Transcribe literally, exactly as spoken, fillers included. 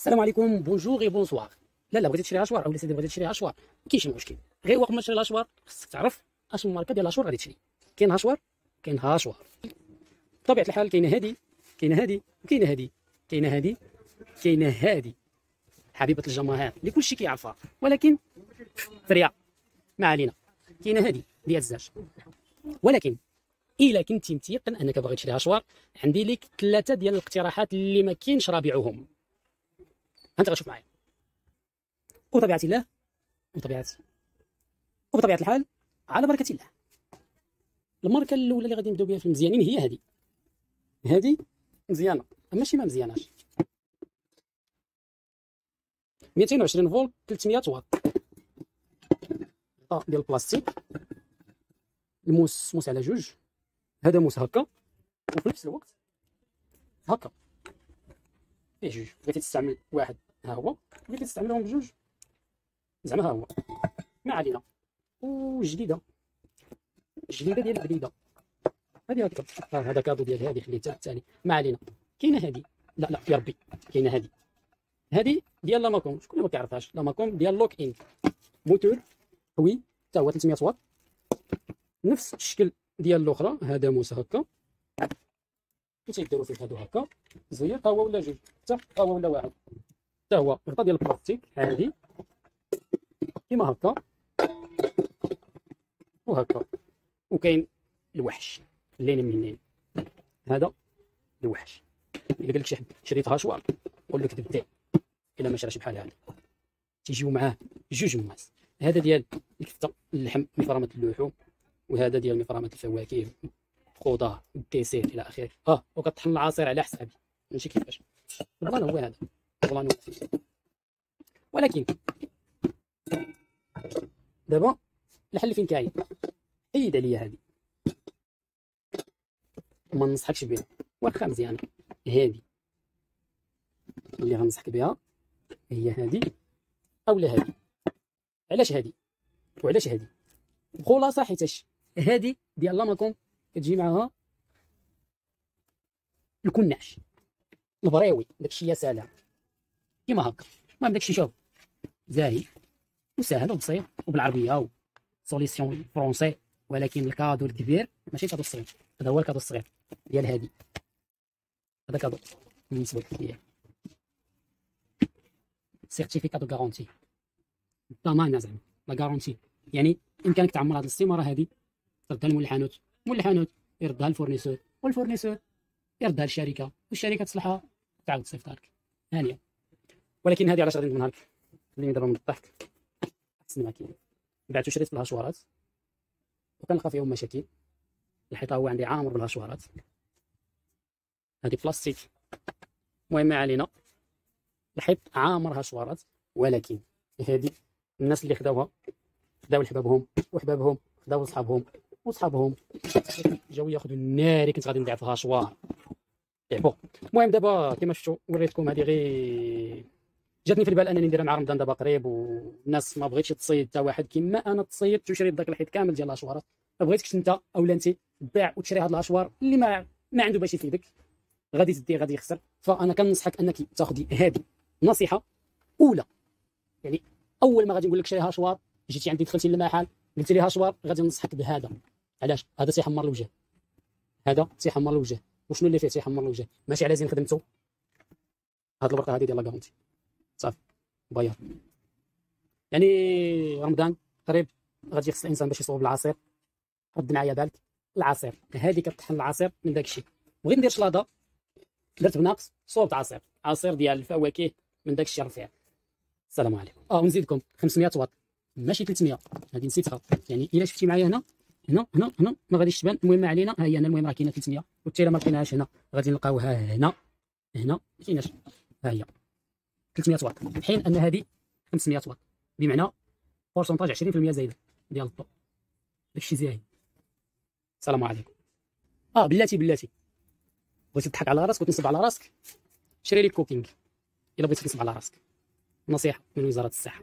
السلام عليكم، بونجور اي بونسوار. لا لا بغيتي تشري اشوار، اولا سيدي بغيتي تشري اشوار ما كاينش مشكل، غير وقت ما تشري الاشوار خصك تعرف اشنو الماركه ديال الاشوار غادي تشري. كاين اشوار، كاين هاشوار. بطبيعه الحال كاينه هذه، كاينه هذه، وكاينه هذه، كاينه هذه، كاينه هذه حبيبه الجماهير اللي كلشي كيعرفها ولكن فريا ما علينا. كاينه هذه ديال الزاج، ولكن الا كنتي متيقن انك باغي تشري اشوار عندي لك ثلاثه ديال الاقتراحات اللي ما كاينش رابعهم. انت غتشوف معايا وطبيعه الله وطبيعه وبطبيعه الحال على بركه الله. الماركه الاولى اللي غادي نبداو بها في المزيانين هي هذه. هذه مزيانه ماشي ما مزياناش، مئتين وعشرين فولت، ثلاثمئة واط، طاق ديال البلاستيك، الموس موس على جوج، هذا موس هكا وفي نفس الوقت هكا فيه جوج. بغيتي تستعمل واحد ها هو، بغيتي تستعملهم بجوج زعما ها هو ما علينا. وجديده جديده ديال البريده هذه هكا، هذا كادو ديال هذه خليته الثاني ما علينا. كاينه هذه، لا لا يا ربي كاينه هذه، هذه ديال لاماكوم، شكون اللي ما كيعرفهاش؟ لاماكوم ديال لوك ان، موتور قوي حتى هو ثلاثمئة واط، نفس الشكل ديال الاخرى. هذا موس هكا وتيديروا فيه هادو هكا زوير، تا هو ولا جوج، تا هو ولا واحد، تا هو غطاء ديال البلاستيك هذه كيما هكا وهكا. وكاين الوحش اللين منين، هذا الوحش اللي قال لك شي حد شريت هاشوار قول لك دبتي الا ما شراش بحال هذا، تيجيو معاه جوج مواس. هذا ديال الكفته، اللحم، مفرمه اللحوم، وهذا ديال مفرمه الفواكه، خضار، الديسير الى اخره. اه وكطحن العصير على حسابي ماشي كيفاش البلان هو هذا البلان. ولكن دابا الحل فين كاين؟ ايد ليا هذه ما ننصحكش بها، واخا مزيانه هذه اللي غنصحك بها هي هذه اولا هذه. علاش هذه وعلاش هذه؟ بخلاصه حيتاش هذه ديال لاماكوم كتجي معاها الكناش البريوي، داكشي يا سلام كيما هكا. المهم داكشي شوف زاهي وسهل وبسيط وبالعربيه وسوليسيون فرونسي، ولكن الكادو الكبير ماشي الكادو الصغير. هذا هو الكادو الصغير ديال هادي، هذا كادو بالنسبه ليا سيرتيفيكا دو غارونتي، الضمان زعما لا غارونتي، يعني امكانك تعمر هذه الاستماره هذه تردها لمول الحانوت، مول الحانوت يردها للفورنيسور، والفورنيسور يردها للشركه، والشركه تصلحها تعاود تصيفطها لك هانيه. ولكن هذه علاش غادي ندمنها لك؟ خليني دابا من الضحك احسن ما كاين. بعت وشريت في الهاشوارات وكنلقى فيهم مشاكل، الحيطه هو عندي عامر بالهاشوارات، هذه بلاستيك. المهم ما علينا، الحيط عامر هاشوارات. ولكن هذه الناس اللي خداوها خداو لحبابهم، وحبابهم خداو لصحابهم، وصحابهم جاو ياخذوا الناري كنت غادي نضيع في الهاشوار لعبوا. المهم دابا كما شفتوا وريتكم هذه، غير جاتني في البال انني نديرها مع رمضان دابا قريب، والناس ما بغيتش تصيد حتى واحد كما انا تصيدت وشريت داك الحيط كامل ديال الاشوارات. ما بغيتكش انت اولا انت تبيع وتشري هاد الاشوار اللي ما ما عنده باش يفيدك، غادي تدي غادي يخسر. فانا كننصحك انك تاخذي هذه نصيحه اولى، يعني اول ما غادي نقول لك شري هاشوار، جيتي عندي دخلتي للمحل قلت لي هاشوار، غادي ننصحك بهذا. علاش؟ هذا تيحمر الوجه، هذا تيحمر الوجه، وشنو اللي فيه تيحمر الوجه؟ ماشي على زين خدمته. هاد الورقه هادي ديال لا غارونتي صافي بايا. يعني رمضان قريب غادي يخص الانسان باش يصوب العصير، رد معايا بالك العصير، هذه كتطحن العصير من داك الشيء. بغيت ندير شلاضه درت بناقص، صوبت عصير، عصير ديال الفواكه من داك الشيء رفيع. السلام عليكم. اه ونزيدكم خمسمئة واط ماشي ثلاثمئة، هذه نسيتها. يعني الا شفتي معايا هنا هنا هنا هنا ما غاديش تبان. المهم علينا، ها هي انا المهم راه كاينه ثلاثمئة، وحتى الا ما لقيناهاش هنا غادي نلقاوها هنا هنا ما كايناش، ها هي ثلاثمئة واط، في حين ان هذه خمسمئة واط، بمعنى بورسونتاج عشرين في المئة زايده ديال الضوء. داكشي زايد. السلام عليكم. اه بلاتي بلاتي بغيتي تضحك على راسك وتنصب على راسك، شري لي كوكينغ الا بغيتي تنصب على راسك. نصيحه من وزاره الصحه.